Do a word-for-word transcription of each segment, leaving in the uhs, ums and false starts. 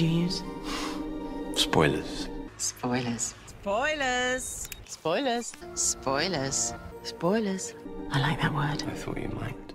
do you use? Spoilers. Spoilers. Spoilers. Spoilers. Spoilers. Spoilers. I like that word. I thought you might.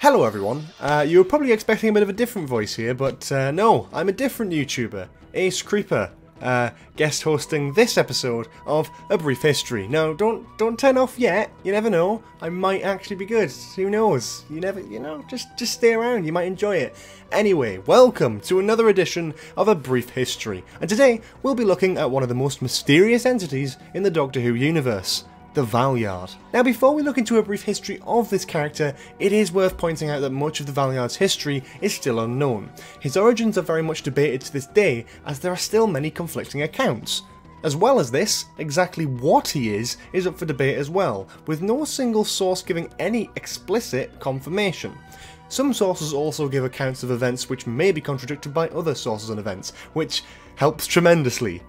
Hello everyone. Uh, you were probably expecting a bit of a different voice here, but uh, no, I'm a different YouTuber, Ace Creeper, uh, guest hosting this episode of A Brief History. Now, don't don't turn off yet. You never know. I might actually be good. Who knows? You never, you know. Just just stay around. You might enjoy it. Anyway, welcome to another edition of A Brief History, and today we'll be looking at one of the most mysterious entities in the Doctor Who universe. The Valeyard. Now, before we look into a brief history of this character, it is worth pointing out that much of the Valeyard's history is still unknown. His origins are very much debated to this day, as there are still many conflicting accounts. As well as this, exactly what he is is up for debate as well, with no single source giving any explicit confirmation. Some sources also give accounts of events which may be contradicted by other sources and events, which helps tremendously.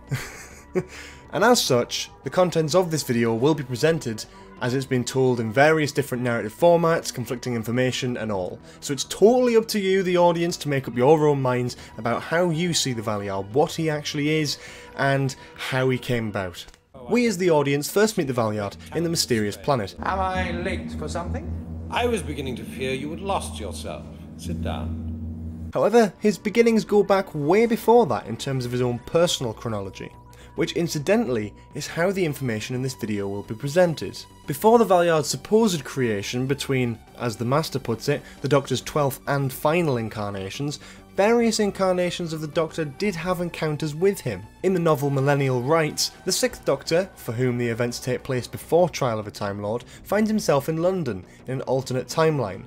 And as such, the contents of this video will be presented as it's been told in various different narrative formats, conflicting information and all. So it's totally up to you, the audience, to make up your own minds about how you see the Valeyard, what he actually is, and how he came about. We as the audience first meet the Valeyard in The Mysterious Planet. Am I late for something? I was beginning to fear you had lost yourself. Sit down. However, his beginnings go back way before that in terms of his own personal chronology, which incidentally is how the information in this video will be presented. Before the Valeyard's supposed creation between, as the Master puts it, the Doctor's twelfth and final incarnations, various incarnations of the Doctor did have encounters with him. In the novel Millennial Rites, the Sixth Doctor, for whom the events take place before Trial of a Time Lord, finds himself in London in an alternate timeline,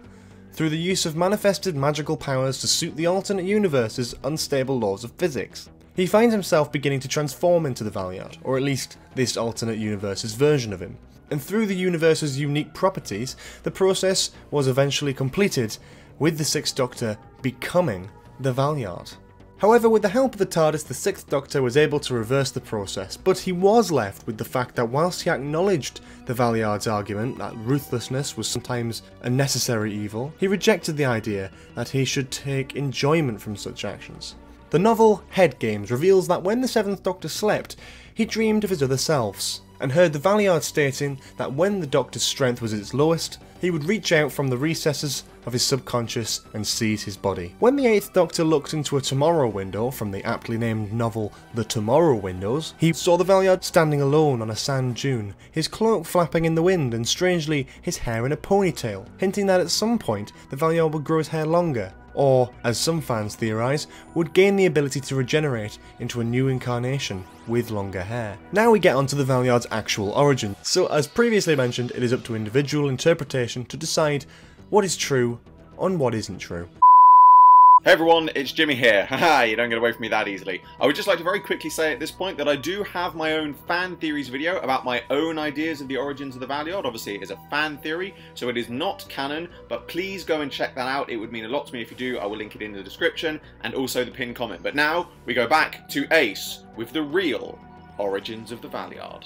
through the use of manifested magical powers to suit the alternate universe's unstable laws of physics. He finds himself beginning to transform into the Valeyard, or at least this alternate universe's version of him, and through the universe's unique properties, the process was eventually completed, with the Sixth Doctor becoming the Valeyard. However, with the help of the TARDIS, the Sixth Doctor was able to reverse the process, but he was left with the fact that whilst he acknowledged the Valeyard's argument that ruthlessness was sometimes a necessary evil, he rejected the idea that he should take enjoyment from such actions. The novel Head Games reveals that when the Seventh Doctor slept, he dreamed of his other selves, and heard the Valeyard stating that when the Doctor's strength was at its lowest, he would reach out from the recesses of his subconscious and seize his body. When the Eighth Doctor looked into a tomorrow window from the aptly named novel The Tomorrow Windows, he saw the Valeyard standing alone on a sand dune, his cloak flapping in the wind and strangely his hair in a ponytail, hinting that at some point the Valeyard would grow his hair longer, or, as some fans theorise, would gain the ability to regenerate into a new incarnation with longer hair. Now we get onto the Valeyard's actual origin. So as previously mentioned, it is up to individual interpretation to decide what is true and what isn't true. Hey everyone, it's Jimmy here. Haha, you don't get away from me that easily. I would just like to very quickly say at this point that I do have my own fan theories video about my own ideas of the origins of the Valeyard. Obviously it is a fan theory, so it is not canon, but please go and check that out. It would mean a lot to me if you do. I will link it in the description and also the pinned comment. But now we go back to Ace with the real origins of the Valeyard.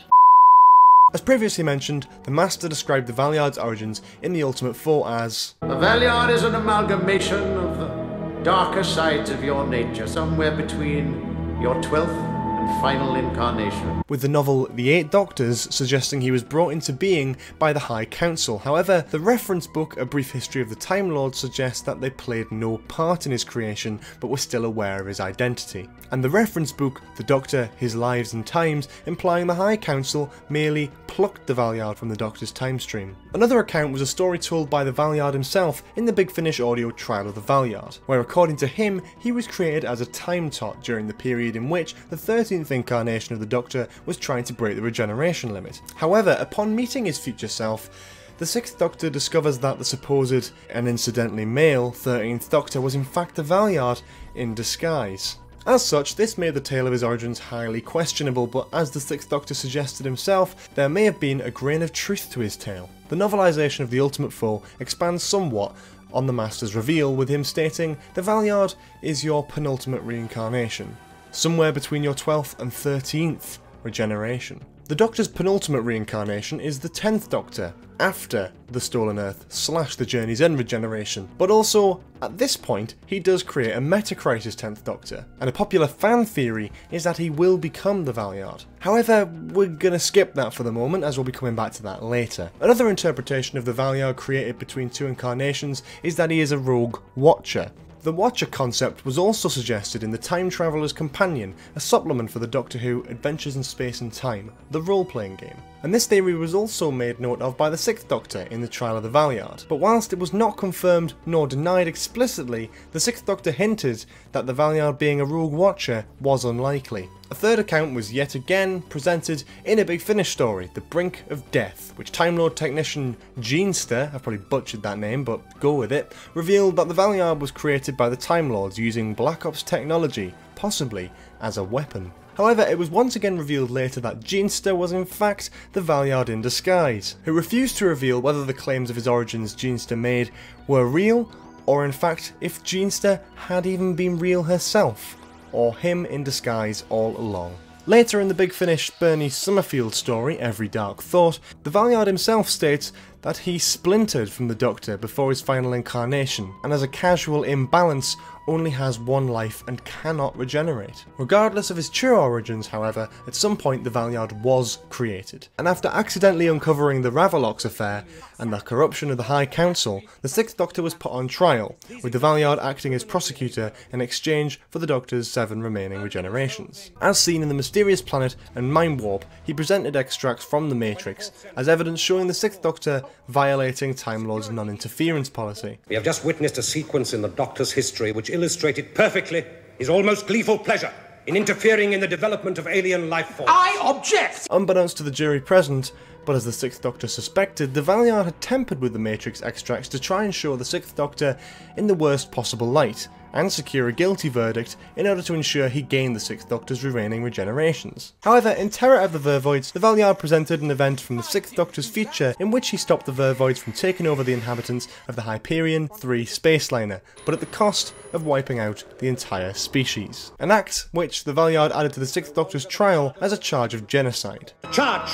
As previously mentioned, the Master described the Valeyard's origins in The Ultimate Foe as... The Valeyard is an amalgamation of the darker sides of your nature, somewhere between your twelfth and final incarnation. With the novel The Eight Doctors suggesting he was brought into being by the High Council. However, the reference book A Brief History of the Time Lords suggests that they played no part in his creation, but were still aware of his identity. And the reference book, The Doctor, His Lives and Times, implying the High Council merely plucked the Valeyard from the Doctor's time stream. Another account was a story told by the Valeyard himself in the Big Finish audio Trial of the Valeyard, where according to him, he was created as a time tot during the period in which the thirteenth incarnation of the Doctor was trying to break the regeneration limit. However, upon meeting his future self, the Sixth Doctor discovers that the supposed, and incidentally male, thirteenth Doctor was in fact the Valeyard in disguise. As such, this made the tale of his origins highly questionable, but as the Sixth Doctor suggested himself, there may have been a grain of truth to his tale. The novelisation of The Ultimate Foe expands somewhat on the Master's reveal, with him stating, the Valeyard is your penultimate reincarnation, somewhere between your twelfth and thirteenth regeneration. The Doctor's penultimate reincarnation is the Tenth Doctor, after the Stolen Earth slash the Journey's End regeneration, but also, at this point, he does create a Metacrisis Tenth Doctor, and a popular fan theory is that he will become the Valeyard. However, we're gonna skip that for the moment, as we'll be coming back to that later. Another interpretation of the Valeyard created between two incarnations is that he is a rogue Watcher. The Watcher concept was also suggested in the Time Traveller's Companion, a supplement for the Doctor Who Adventures in Space and Time, the role-playing game. And this theory was also made note of by the Sixth Doctor in the Trial of the Valeyard. But whilst it was not confirmed nor denied explicitly, the Sixth Doctor hinted that the Valeyard being a rogue Watcher was unlikely. A third account was yet again presented in a Big Finish story, The Brink of Death, which Time Lord technician Jeanster, I've probably butchered that name but go with it, revealed that the Valeyard was created by the Time Lords using Black Ops technology, possibly as a weapon. However, it was once again revealed later that Jeanster was in fact the Valeyard in disguise, who refused to reveal whether the claims of his origins Jeanster made were real, or in fact if Jeanster had even been real herself, or him in disguise all along. Later in the Big Finish Bernie Summerfield story, Every Dark Thought, the Valeyard himself states that he splintered from the Doctor before his final incarnation, and as a casual imbalance only has one life and cannot regenerate. Regardless of his true origins, however, at some point the Valeyard was created, and after accidentally uncovering the Ravelox affair and the corruption of the High Council, the Sixth Doctor was put on trial, with the Valeyard acting as prosecutor in exchange for the Doctor's seven remaining regenerations. As seen in The Mysterious Planet and Mind Warp, he presented extracts from The Matrix as evidence showing the Sixth Doctor violating Time Lord's non-interference policy. We have just witnessed a sequence in the Doctor's history which illustrated perfectly his almost gleeful pleasure in interfering in the development of alien life forms. I object! Unbeknownst to the jury present, but as the Sixth Doctor suspected, the Valeyard had tempered with the Matrix extracts to try and show the Sixth Doctor in the worst possible light, and secure a guilty verdict in order to ensure he gained the Sixth Doctor's remaining regenerations. However, in Terror of the Vervoids, the Valeyard presented an event from the Sixth Doctor's future in which he stopped the Vervoids from taking over the inhabitants of the Hyperion three spaceliner, but at the cost of wiping out the entire species. An act which the Valeyard added to the Sixth Doctor's trial as a charge of genocide. The charge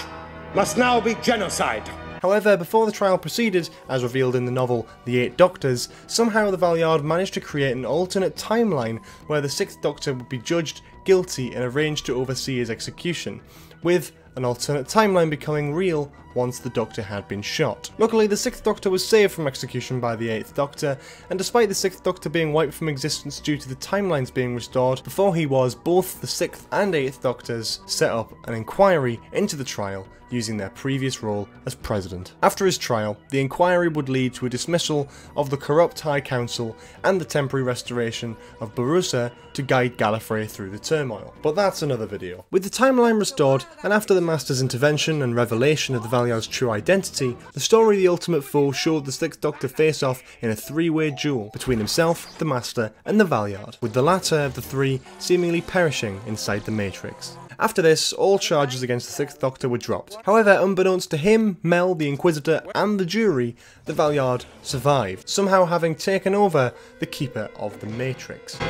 must now be genocide! However, before the trial proceeded, as revealed in the novel The Eight Doctors, somehow the Valeyard managed to create an alternate timeline where the Sixth Doctor would be judged guilty and arranged to oversee his execution, with an alternate timeline becoming real once the Doctor had been shot. Luckily, the Sixth Doctor was saved from execution by the Eighth Doctor, and despite the Sixth Doctor being wiped from existence due to the timelines being restored, before he was, both the Sixth and Eighth Doctors set up an inquiry into the trial using their previous role as President. After his trial, the inquiry would lead to a dismissal of the corrupt High Council and the temporary restoration of Barusa to guide Gallifrey through the turmoil. But that's another video. With the timeline restored, and after the Master's intervention and revelation of the Valeyard's true identity, the story The Ultimate Foe showed the Sixth Doctor face-off in a three-way duel between himself, the Master, and the Valeyard, with the latter of the three seemingly perishing inside the Matrix. After this, all charges against the Sixth Doctor were dropped. However, unbeknownst to him, Mel, the Inquisitor, and the jury, the Valeyard survived, somehow having taken over the Keeper of the Matrix.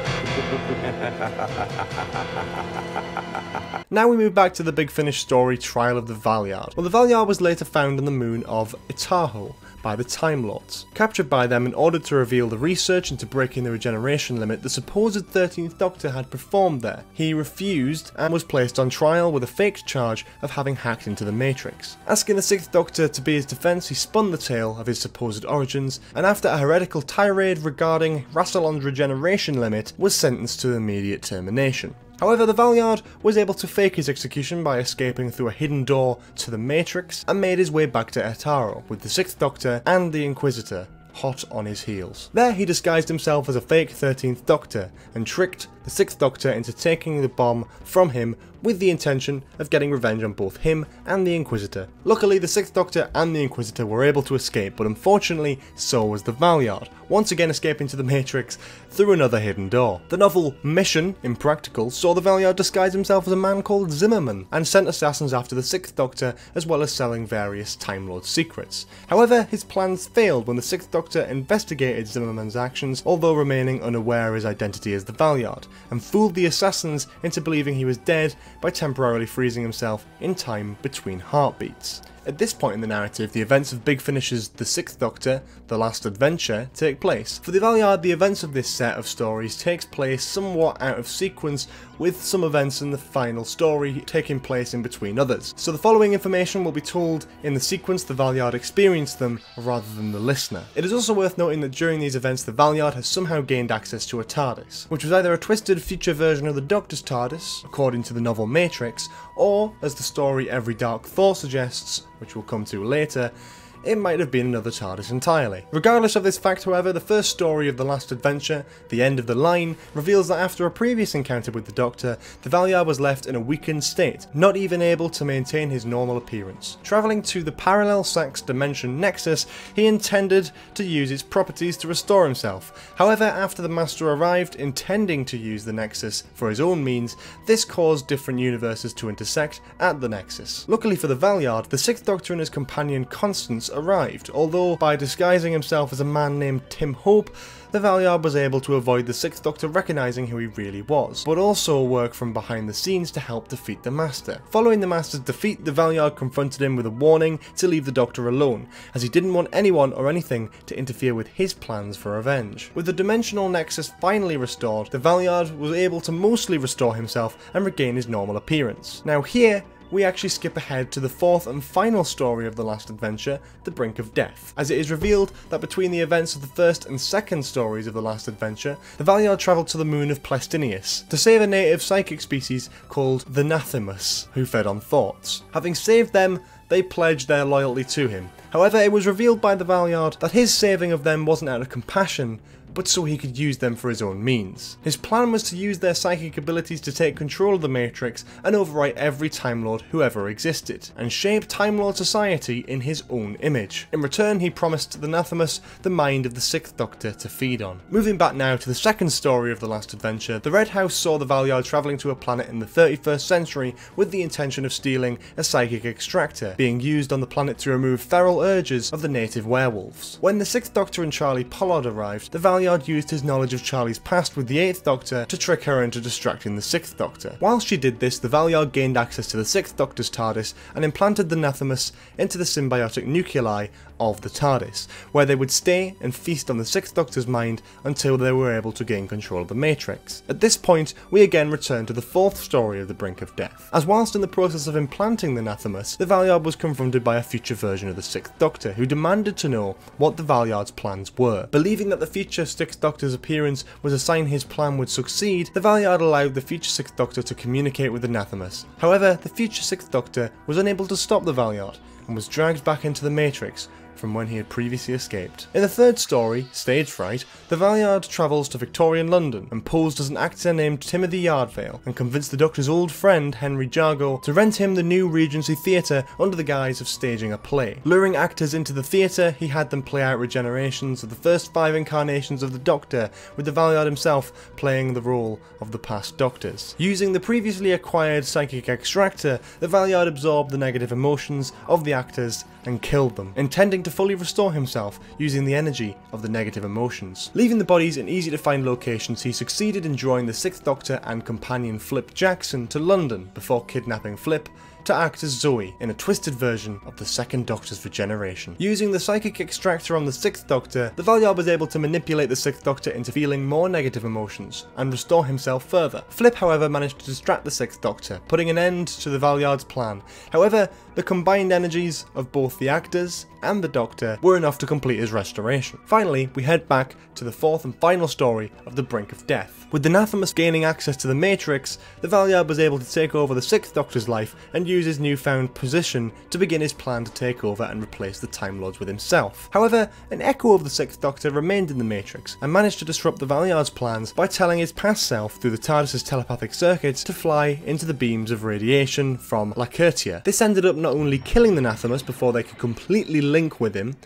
Now we move back to the Big Finish story, Trial of the Valeyard. Well, the Valeyard was later found on the moon of Itaho by the Time Lords, captured by them in order to reveal the research into breaking the regeneration limit the supposed thirteenth Doctor had performed there. He refused and was placed on trial with a fake charge of having hacked into the Matrix. Asking the sixth Doctor to be his defence, he spun the tale of his supposed origins, and after a heretical tirade regarding Rassilon's regeneration limit, was sentenced to immediate termination. However, the Valeyard was able to fake his execution by escaping through a hidden door to the Matrix and made his way back to Etaro, with the Sixth Doctor and the Inquisitor hot on his heels. There he disguised himself as a fake thirteenth Doctor and tricked the Sixth Doctor into taking the bomb from him with the intention of getting revenge on both him and the Inquisitor. Luckily, the Sixth Doctor and the Inquisitor were able to escape, but unfortunately so was the Valeyard, once again escaping to the Matrix through another hidden door. The novel Mission Impractical saw the Valeyard disguise himself as a man called Zimmerman and sent assassins after the Sixth Doctor, as well as selling various Time Lord secrets. However, his plans failed when the Sixth Doctor investigated Zimmerman's actions, although remaining unaware of his identity as the Valeyard. and fooled the assassins into believing he was dead by temporarily freezing himself in time between heartbeats. At this point in the narrative, the events of Big Finish's The Sixth Doctor, The Last Adventure, take place. For the Valeyard, the events of this set of stories takes place somewhat out of sequence, with some events in the final story taking place in between others. So the following information will be told in the sequence the Valeyard experienced them, rather than the listener. It is also worth noting that during these events the Valeyard has somehow gained access to a TARDIS, which was either a twisted future version of the Doctor's TARDIS, according to the novel Matrix, or, as the story Every Dark Thought suggests, which we'll come to later, it might have been another TARDIS entirely. Regardless of this fact, however, the first story of The Last Adventure, The End of the Line, reveals that after a previous encounter with the Doctor, the Valeyard was left in a weakened state, not even able to maintain his normal appearance. Travelling to the parallel Sax dimension Nexus, he intended to use its properties to restore himself. However, after the Master arrived, intending to use the Nexus for his own means, this caused different universes to intersect at the Nexus. Luckily for the Valeyard, the Sixth Doctor and his companion Constance arrived, although by disguising himself as a man named Tim Hope, the Valeyard was able to avoid the Sixth Doctor recognising who he really was, but also work from behind the scenes to help defeat the Master. Following the Master's defeat, the Valeyard confronted him with a warning to leave the Doctor alone, as he didn't want anyone or anything to interfere with his plans for revenge. With the dimensional nexus finally restored, the Valeyard was able to mostly restore himself and regain his normal appearance. Now here, we actually skip ahead to the fourth and final story of The Last Adventure, The Brink of Death, as it is revealed that between the events of the first and second stories of The Last Adventure, the Valeyard travelled to the moon of Plestinius to save a native psychic species called the Anathemas, who fed on thoughts. Having saved them, they pledged their loyalty to him. However, it was revealed by the Valeyard that his saving of them wasn't out of compassion, but so he could use them for his own means. His plan was to use their psychic abilities to take control of the Matrix and overwrite every Time Lord who ever existed, and shape Time Lord society in his own image. In return, he promised the Anathemas the mind of the Sixth Doctor to feed on. Moving back now to the second story of The Last Adventure, the Red House saw the Valeyard travelling to a planet in the thirty-first century with the intention of stealing a psychic extractor, being used on the planet to remove feral urges of the native werewolves. When the Sixth Doctor and Charlie Pollard arrived, the Valeyard used his knowledge of Charlie's past with the Eighth Doctor to trick her into distracting the Sixth Doctor. While she did this, the Valeyard gained access to the Sixth Doctor's TARDIS and implanted the Anathemas into the symbiotic nuclei of the TARDIS, where they would stay and feast on the Sixth Doctor's mind until they were able to gain control of the Matrix. At this point, we again return to the fourth story of The Brink of Death, as whilst in the process of implanting the Anathemas, the Valeyard was confronted by a future version of the Sixth Doctor, who demanded to know what the Valeyard's plans were. Believing that the future Sixth Doctor's appearance was a sign his plan would succeed, the Valeyard allowed the future Sixth Doctor to communicate with the Anathemas. However, the future Sixth Doctor was unable to stop the Valeyard and was dragged back into the Matrix from when he had previously escaped. In the third story, Stage Fright, the Valeyard travels to Victorian London and posed as an actor named Timothy Yardvale and convinced the Doctor's old friend Henry Jargo to rent him the new Regency Theatre under the guise of staging a play. Luring actors into the theatre, he had them play out regenerations of the first five incarnations of the Doctor, with the Valeyard himself playing the role of the past Doctors. Using the previously acquired psychic extractor, the Valeyard absorbed the negative emotions of the actors and killed them, intending to to fully restore himself using the energy of the negative emotions. Leaving the bodies in easy to find locations, he succeeded in drawing the Sixth Doctor and companion Flip Jackson to London before kidnapping Flip to act as Zoe in a twisted version of the Second Doctor's regeneration. Using the psychic extractor on the Sixth Doctor, the Valeyard was able to manipulate the Sixth Doctor into feeling more negative emotions and restore himself further. Flip, however, managed to distract the Sixth Doctor, putting an end to the Valeyard's plan. However, the combined energies of both the actors and the Doctor were enough to complete his restoration. Finally, we head back to the fourth and final story of The Brink of Death. With the Anathemas gaining access to the Matrix, the Valeyard was able to take over the Sixth Doctor's life and use his newfound position to begin his plan to take over and replace the Time Lords with himself. However, an echo of the Sixth Doctor remained in the Matrix and managed to disrupt the Valeyard's plans by telling his past self through the TARDIS's telepathic circuits to fly into the beams of radiation from Lacertia. This ended up not only killing the Anathemas before they could completely link with him,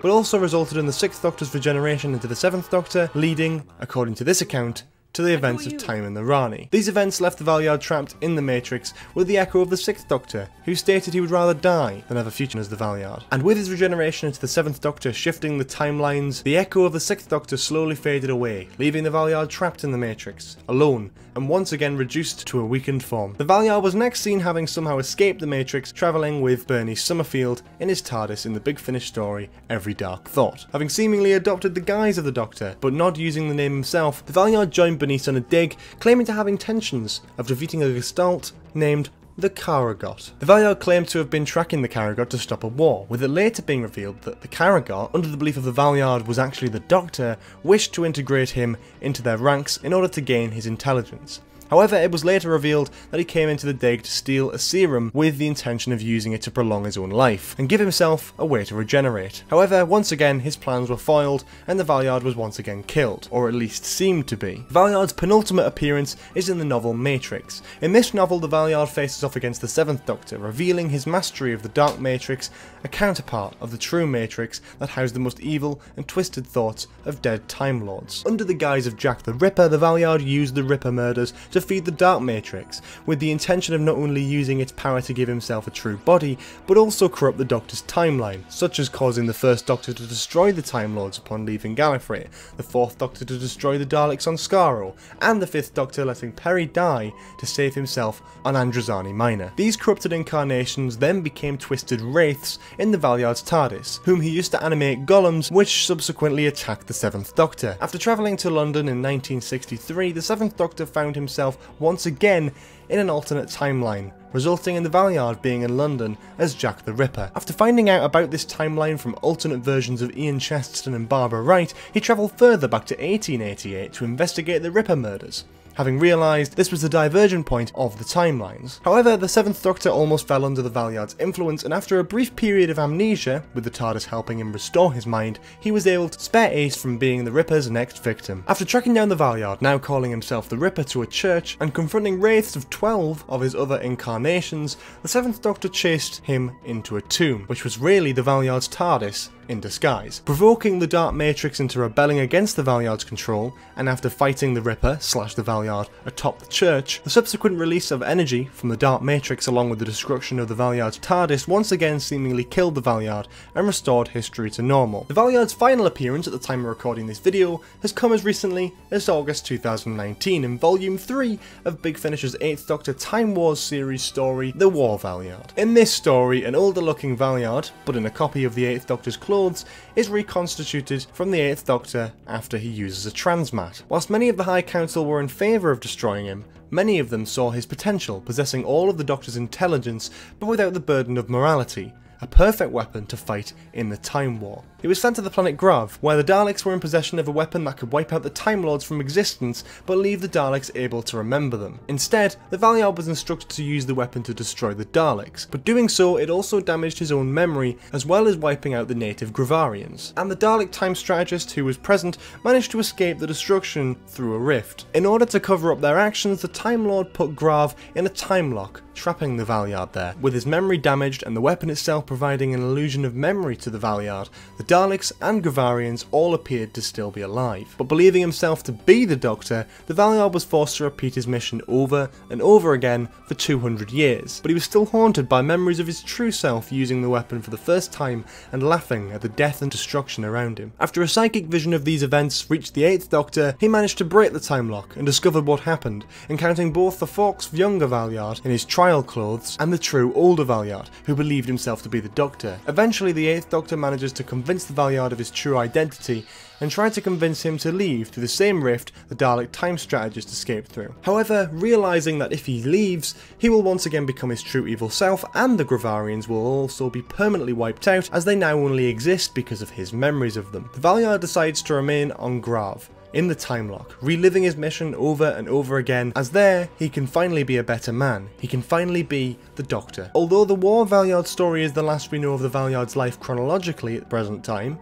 but also resulted in the Sixth Doctor's regeneration into the Seventh Doctor, leading, according to this account, to the events of Time in the Rani. These events left the Valeyard trapped in the Matrix with the echo of the Sixth Doctor, who stated he would rather die than have a future as the Valeyard. And with his regeneration into the Seventh Doctor shifting the timelines, the echo of the Sixth Doctor slowly faded away, leaving the Valeyard trapped in the Matrix, alone, and once again reduced to a weakened form. The Valeyard was next seen having somehow escaped the Matrix, travelling with Bernie Summerfield in his TARDIS in the Big Finish story, Every Dark Thought. Having seemingly adopted the guise of the Doctor, but not using the name himself, the Valeyard joined Bernice on a dig, claiming to have intentions of defeating a Gestalt named the Caragot. The Valeyard claimed to have been tracking the Caragot to stop a war, with it later being revealed that the Caragot, under the belief of the Valeyard was actually the Doctor, wished to integrate him into their ranks in order to gain his intelligence. However, it was later revealed that he came into the dig to steal a serum with the intention of using it to prolong his own life, and give himself a way to regenerate. However, once again his plans were foiled, and the Valeyard was once again killed, or at least seemed to be. The Valeyard's penultimate appearance is in the novel Matrix. In this novel, the Valeyard faces off against the Seventh Doctor, revealing his mastery of the Dark Matrix, a counterpart of the true Matrix that housed the most evil and twisted thoughts of dead Time Lords. Under the guise of Jack the Ripper, the Valeyard used the Ripper murders to feed the Dark Matrix, with the intention of not only using its power to give himself a true body, but also corrupt the Doctor's timeline, such as causing the First Doctor to destroy the Time Lords upon leaving Gallifrey, the Fourth Doctor to destroy the Daleks on Skaro, and the Fifth Doctor letting Perry die to save himself on Androzani Minor. These corrupted incarnations then became twisted wraiths in the Valeyard's TARDIS, whom he used to animate golems, which subsequently attacked the Seventh Doctor. After travelling to London in nineteen sixty-three, the Seventh Doctor found himself once again in an alternate timeline, resulting in the Valeyard being in London as Jack the Ripper. After finding out about this timeline from alternate versions of Ian Cheston and Barbara Wright, he travelled further back to eighteen eighty-eight to investigate the Ripper murders, having realised this was the divergent point of the timelines. However, the Seventh Doctor almost fell under the Valeyard's influence, and after a brief period of amnesia, with the TARDIS helping him restore his mind, he was able to spare Ace from being the Ripper's next victim. After tracking down the Valeyard, now calling himself the Ripper, to a church, and confronting wraiths of twelve of his other incarnations, the Seventh Doctor chased him into a tomb, which was really the Valeyard's TARDIS in disguise, provoking the Dark Matrix into rebelling against the Valeyard's control, and after fighting the Ripper slash the Valeyard atop the church, the subsequent release of energy from the Dark Matrix along with the destruction of the Valeyard's TARDIS once again seemingly killed the Valeyard and restored history to normal. The Valeyard's final appearance at the time of recording this video has come as recently as August two thousand nineteen in Volume three of Big Finish's Eighth Doctor Time Wars series story, The War Valeyard. In this story, an older looking Valeyard, but in a copy of the Eighth Doctor's clothes, is reconstituted from the Eighth Doctor after he uses a transmat. Whilst many of the High Council were in favour of destroying him, many of them saw his potential, possessing all of the Doctor's intelligence but without the burden of morality, a perfect weapon to fight in the Time War. He was sent to the planet Grav, where the Daleks were in possession of a weapon that could wipe out the Time Lords from existence, but leave the Daleks able to remember them. Instead, the Valeyard was instructed to use the weapon to destroy the Daleks, but doing so, it also damaged his own memory, as well as wiping out the native Gravarians. And the Dalek time strategist who was present managed to escape the destruction through a rift. In order to cover up their actions, the Time Lord put Grav in a time lock, trapping the Valeyard there, with his memory damaged and the weapon itself providing an illusion of memory to the Valeyard. The Daleks and Gravarians all appeared to still be alive, but believing himself to be the Doctor, the Valeyard was forced to repeat his mission over and over again for two hundred years, but he was still haunted by memories of his true self using the weapon for the first time and laughing at the death and destruction around him. After a psychic vision of these events reached the Eighth Doctor, he managed to break the time lock and discovered what happened, encountering both the Fawkes' younger Valeyard in his trial clothes and the true older Valeyard, who believed himself to be the Doctor. Eventually, the Eighth Doctor manages to convince the Valeyard of his true identity and tried to convince him to leave through the same rift the Dalek time strategist escaped through. However, realising that if he leaves, he will once again become his true evil self, and the Gravarians will also be permanently wiped out, as they now only exist because of his memories of them. The Valeyard decides to remain on Grav, in the time lock, reliving his mission over and over again, as there he can finally be a better man. He can finally be the Doctor. Although the War Valeyard story is the last we know of the Valeyard's life chronologically at the present time,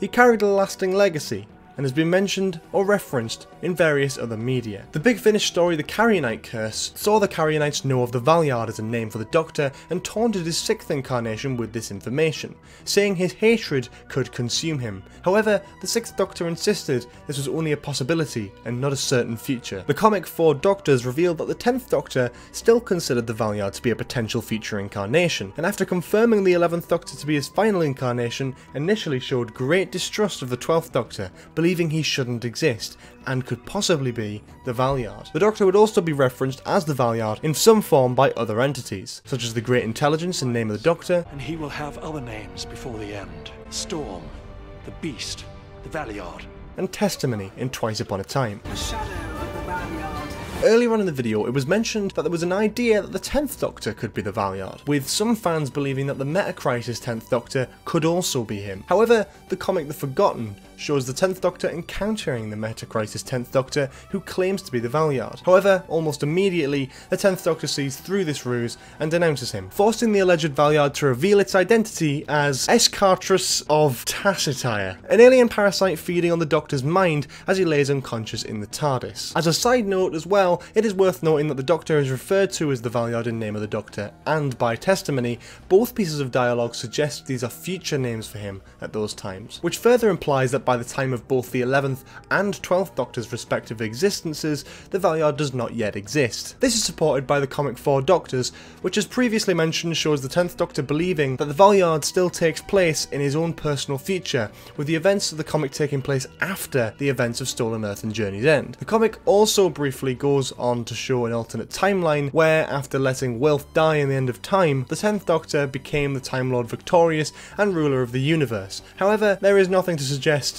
he carried a lasting legacy, and has been mentioned or referenced in various other media. The Big Finish story The Carrionite Curse saw the Carrionites know of the Valeyard as a name for the Doctor and taunted his sixth incarnation with this information, saying his hatred could consume him. However, the Sixth Doctor insisted this was only a possibility and not a certain future. The comic Four Doctors revealed that the Tenth Doctor still considered the Valeyard to be a potential future incarnation, and after confirming the Eleventh Doctor to be his final incarnation, initially showed great distrust of the Twelfth Doctor, believing he shouldn't exist and could possibly be the Valeyard. The Doctor would also be referenced as the Valeyard in some form by other entities, such as the Great Intelligence in Name of the Doctor, and he will have other names before the end. Storm, the Beast, the Valeyard, and Testimony in Twice Upon a Time. The Shadow of the Valeyard. Earlier on in the video, it was mentioned that there was an idea that the tenth Doctor could be the Valeyard, with some fans believing that the Metacrisis tenth Doctor could also be him. However, the comic The Forgotten shows the tenth Doctor encountering the Metacrisis tenth Doctor, who claims to be the Valeyard. However, almost immediately, the tenth Doctor sees through this ruse and denounces him, forcing the alleged Valeyard to reveal its identity as Escartrus of Tacitire, an alien parasite feeding on the Doctor's mind as he lays unconscious in the TARDIS. As a side note as well, it is worth noting that the Doctor is referred to as the Valeyard in Name of the Doctor and by Testimony. Both pieces of dialogue suggest these are future names for him at those times, which further implies that by the time of both the eleventh and twelfth Doctor's respective existences, the Valeyard does not yet exist. This is supported by the comic Four Doctors, which as previously mentioned shows the tenth Doctor believing that the Valeyard still takes place in his own personal future, with the events of the comic taking place after the events of Stolen Earth and Journey's End. The comic also briefly goes on to show an alternate timeline where, after letting Wilth die in the End of Time, the tenth Doctor became the Time Lord victorious and ruler of the universe. However, there is nothing to suggest,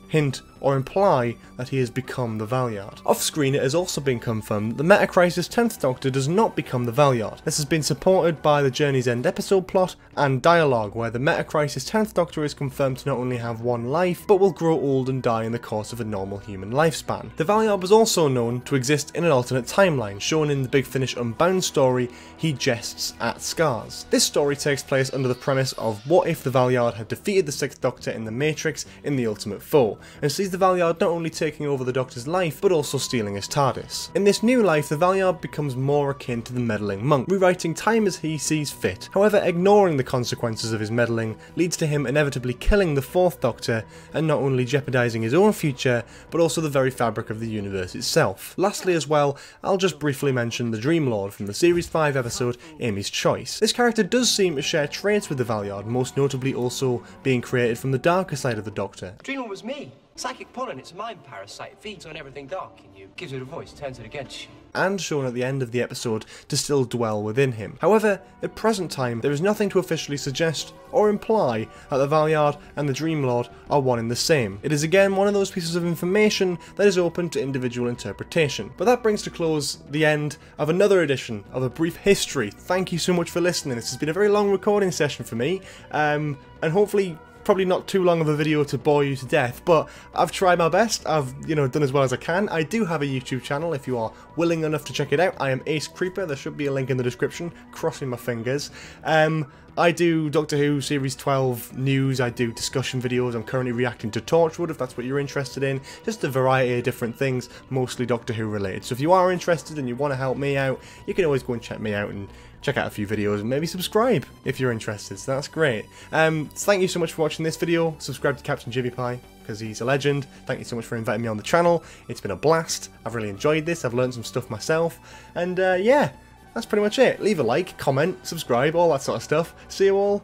hint, or imply that he has become the Valeyard. Off screen, it has also been confirmed the Metacrisis tenth Doctor does not become the Valeyard. This has been supported by the Journey's End episode plot and dialogue, where the Metacrisis tenth Doctor is confirmed to not only have one life, but will grow old and die in the course of a normal human lifespan. The Valeyard was also known to exist in an alternate timeline, shown in the Big Finish Unbound story, He Jests at Scars. This story takes place under the premise of what if the Valeyard had defeated the sixth Doctor in the Matrix in The Ultimate Foe, and sees the Valeyard not only taking over the Doctor's life, but also stealing his TARDIS. In this new life, the Valeyard becomes more akin to the meddling monk, rewriting time as he sees fit. However, ignoring the consequences of his meddling leads to him inevitably killing the fourth Doctor, and not only jeopardising his own future, but also the very fabric of the universe itself. Lastly as well, I'll just briefly mention the Dream Lord from the Series five episode, Amy's Choice. This character does seem to share traits with the Valeyard, most notably also being created from the darker side of the Doctor. Dream Lord was me. Psychic pollen, it's a mind parasite, feeds on everything dark in you, gives it a voice, turns it against you. And shown at the end of the episode to still dwell within him. However, at present time, there is nothing to officially suggest or imply that the Valeyard and the Dream Lord are one and the same. It is again one of those pieces of information that is open to individual interpretation. But that brings to close the end of another edition of A Brief History. Thank you so much for listening. This has been a very long recording session for me, um, and hopefully probably not too long of a video to bore you to death, but I've tried my best. I've, you know, done as well as I can. I do have a YouTube channel if you are willing enough to check it out. I am Ace Creeper. There should be a link in the description. Crossing my fingers. Um, I do Doctor Who Series twelve news, I do discussion videos, I'm currently reacting to Torchwood if that's what you're interested in, just a variety of different things, mostly Doctor Who related. So if you are interested and you want to help me out, you can always go and check me out and check out a few videos and maybe subscribe if you're interested, so that's great. Um, so thank you so much for watching this video, subscribe to Captain Jimmy Pie, because he's a legend. Thank you so much for inviting me on the channel, it's been a blast, I've really enjoyed this, I've learned some stuff myself, and uh, yeah. That's pretty much it. Leave a like, comment, subscribe, all that sort of stuff. See you all,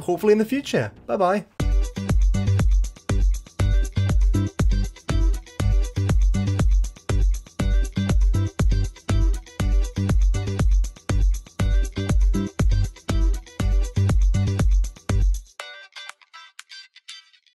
hopefully in the future. Bye-bye.